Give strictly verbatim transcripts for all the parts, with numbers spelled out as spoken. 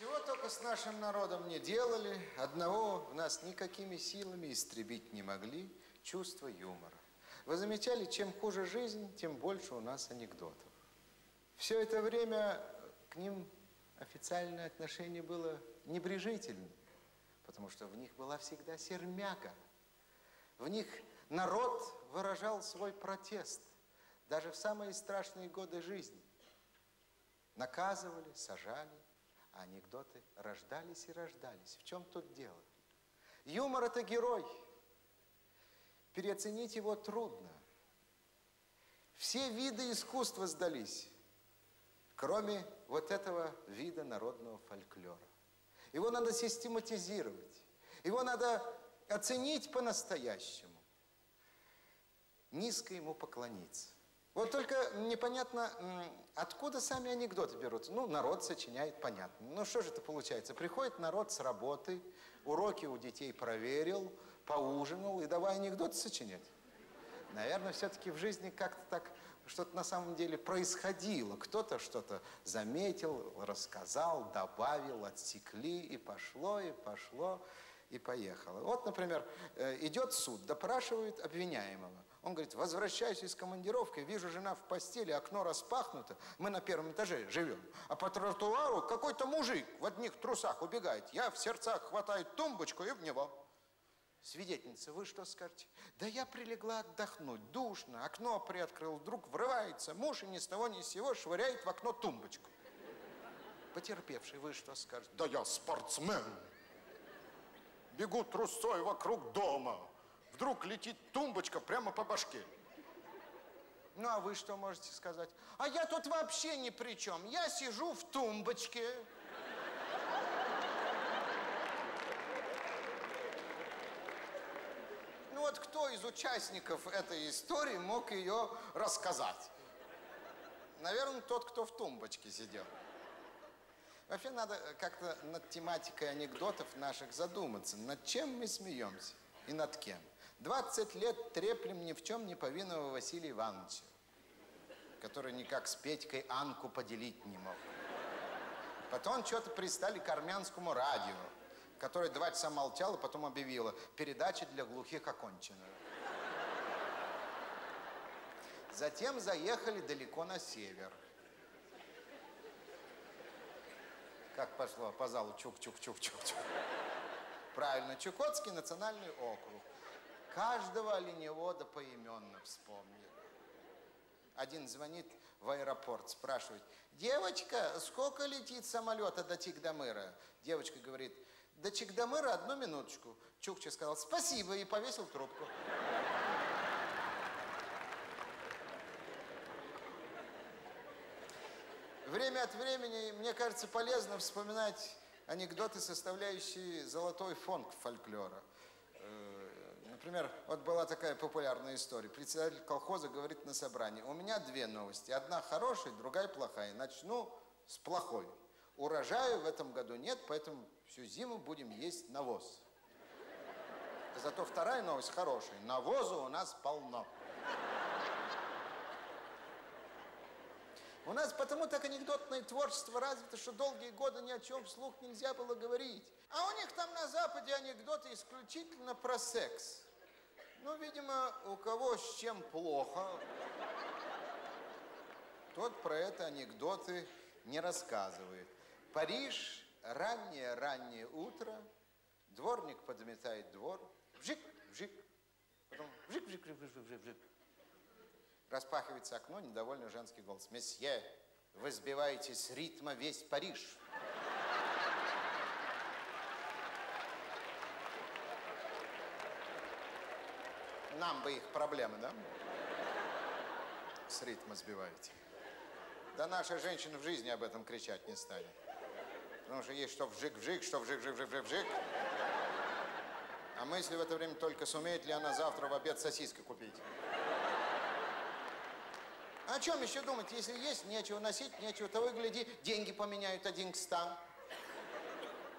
Чего только с нашим народом не делали, одного в нас никакими силами истребить не могли чувство юмора. Вы замечали, чем хуже жизнь, тем больше у нас анекдотов. Все это время к ним официальное отношение было небрежительным, потому что в них была всегда сермяга. В них народ выражал свой протест даже в самые страшные годы жизни. Наказывали, сажали, а анекдоты рождались и рождались. В чем тут дело? Юмор – это герой. Переоценить его трудно. Все виды искусства сдались, кроме вот этого вида народного фольклора. Его надо систематизировать. Его надо оценить по-настоящему. Низко ему поклониться. Вот только непонятно, откуда сами анекдоты берутся. Ну, народ сочиняет, понятно. Ну, что же это получается? Приходит народ с работы, уроки у детей проверил, поужинал и давай анекдоты сочинять. Наверное, все-таки в жизни как-то так что-то на самом деле происходило. Кто-то что-то заметил, рассказал, добавил, отсекли, и пошло, и пошло, и поехало. Вот, например, идет суд, допрашивают обвиняемого. Он говорит: возвращаюсь из командировки, вижу, жена в постели, окно распахнуто, мы на первом этаже живем, а по тротуару какой-то мужик в одних трусах убегает. Я в сердцах хватаю тумбочку и в него. Свидетельница: вы что скажете? Да я прилегла отдохнуть, душно, окно приоткрыл, вдруг врывается муж и ни с того ни с сего швыряет в окно тумбочку. Потерпевший: вы что скажете? Да я спортсмен, бегу трусой вокруг дома. Вдруг летит тумбочка прямо по башке. Ну, а вы что можете сказать? А я тут вообще ни при чем. Я сижу в тумбочке. Ну, вот кто из участников этой истории мог ее рассказать? Наверное, тот, кто в тумбочке сидел. Вообще, надо как-то над тематикой анекдотов наших задуматься. Над чем мы смеемся и над кем? двадцать лет треплем ни в чем не повинного Василия Ивановича, который никак с Петькой Анку поделить не мог. Потом что-то пристали к армянскому радио, которое два часа молчало, потом объявило: передача для глухих окончена. Затем заехали далеко на север. Как пошло по залу: чук-чук-чук-чук-чук. Правильно, Чукотский национальный округ. Каждого оленевода поименно вспомнили. Один звонит в аэропорт, спрашивает: девочка, сколько летит самолета до Чикдамыра? Девочка говорит: до Чикдамыра одну минуточку. Чукча сказал: спасибо, и повесил трубку. Время от времени, мне кажется, полезно вспоминать анекдоты, составляющие золотой фонд фольклора. Например, вот была такая популярная история. Председатель колхоза говорит на собрании: у меня две новости. Одна хорошая, другая плохая. Начну с плохой. Урожая в этом году нет, поэтому всю зиму будем есть навоз. Зато вторая новость хорошая. Навоза у нас полно. У нас потому так анекдотное творчество развито, что долгие годы ни о чем вслух нельзя было говорить. А у них там на Западе анекдоты исключительно про секс. Ну, видимо, у кого с чем плохо, тот про это анекдоты не рассказывает. Париж, раннее-раннее утро, дворник подметает двор. Вжик-вжик, потом вжик-вжик-вжик-вжик-вжик. Распахивается окно, недовольный женский голос: месье, вы сбиваете с ритма весь Париж. Нам бы их проблемы, да? С ритма сбиваете. Да наша женщина в жизни об этом кричать не станет. Потому что есть что вжик-вжик, что вжик-вжик-вжик-вжик. А мысли в это время только: сумеет ли она завтра в обед сосиски купить? О чем еще думать, если есть нечего носить, нечего того и гляди, деньги поменяют один к ста.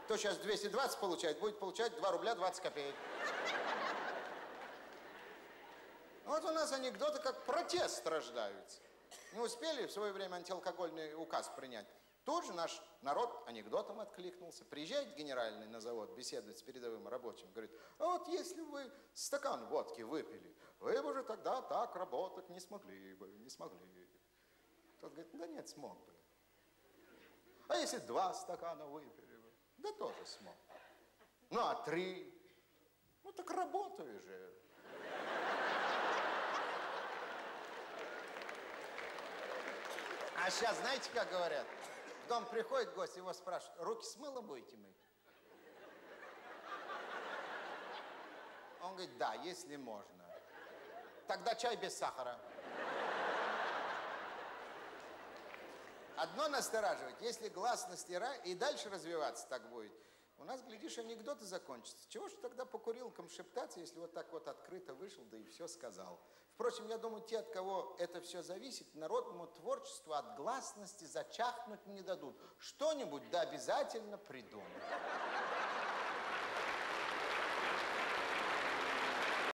Кто сейчас двести двадцать получает, будет получать два рубля двадцать копеек. Вот у нас анекдоты как протест рождаются. Не успели в свое время антиалкогольный указ принять? Тут же наш народ анекдотом откликнулся. Приезжает генеральный на завод беседовать с передовым рабочим, говорит: а вот если вы стакан водки выпили, вы бы уже тогда так работать не смогли бы, не смогли. Тот говорит: да нет, смог бы. А если два стакана выпили бы? Да тоже смог. Ну а три? Ну так работаю же. А сейчас знаете, как говорят? В дом приходит гость, его спрашивают: руки с мылом будете мыть? Он говорит: да, если можно. Тогда чай без сахара. Одно настораживает, если гласность и дальше развиваться так будет, у нас, глядишь, анекдоты закончатся. Чего же тогда по курилкам шептаться, если вот так вот открыто вышел, да и все сказал. Впрочем, я думаю, те, от кого это все зависит, народному творчеству от гласности зачахнуть не дадут. Что-нибудь да обязательно придумают.